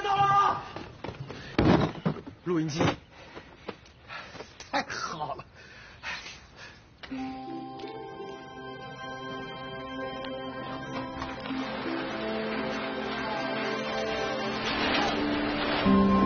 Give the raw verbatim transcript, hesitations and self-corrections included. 人到了，录音机，太好了。 Thank you.